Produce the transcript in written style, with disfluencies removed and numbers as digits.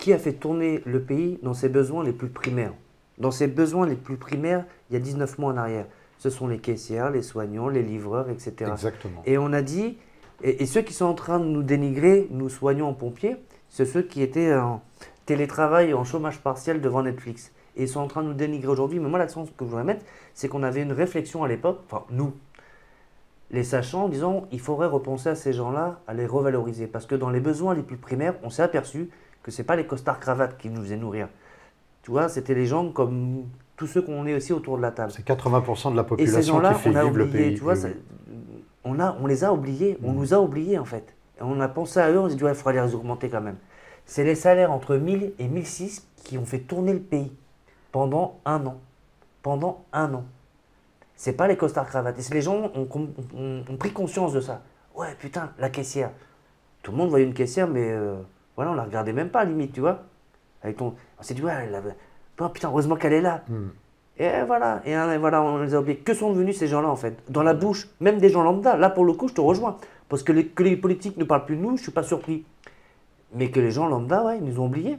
qui a fait tourner le pays dans ses besoins les plus primaires. Dans ses besoins les plus primaires, il y a 19 mois en arrière. Ce sont les caissières, les soignants, les livreurs, etc. Exactement. Et on a dit, et ceux qui sont en train de nous dénigrer, nous soignants en pompiers, c'est ceux qui étaient en télétravail, en chômage partiel devant Netflix. Et ils sont en train de nous dénigrer aujourd'hui. Mais moi, l'accent que je voudrais mettre, c'est qu'on avait une réflexion à l'époque, enfin nous, les sachants, disons, il faudrait repenser à ces gens-là, à les revaloriser. Parce que dans les besoins les plus primaires, on s'est aperçu que ce n'est pas les costards cravates qui nous faisaient nourrir. Tu vois, c'était les gens comme tous ceux qu'on est aussi autour de la table. C'est 80% de la population et ces gens-là, qui fait vivre le pays. Tu vois, ça, on les a oubliés, on nous a oubliés en fait. Et on a pensé à eux, on s'est dit, ouais, il faudra les augmenter quand même. C'est les salaires entre 1000 et 1006 qui ont fait tourner le pays pendant un an. Pendant un an. C'est pas les costards cravates. Et les gens ont pris conscience de ça. Ouais, putain, la caissière. Tout le monde voyait une caissière, mais voilà, on la regardait même pas, limite, tu vois. On s'est dit, ouais, oh, putain, heureusement qu'elle est là. Et voilà, on les a oubliés. Que sont devenus ces gens-là, en fait? Dans la bouche, même des gens lambda. Là, pour le coup, je te rejoins. Parce que les politiques ne parlent plus de nous, je suis pas surpris. Mais que les gens lambda, ouais, ils nous ont oubliés.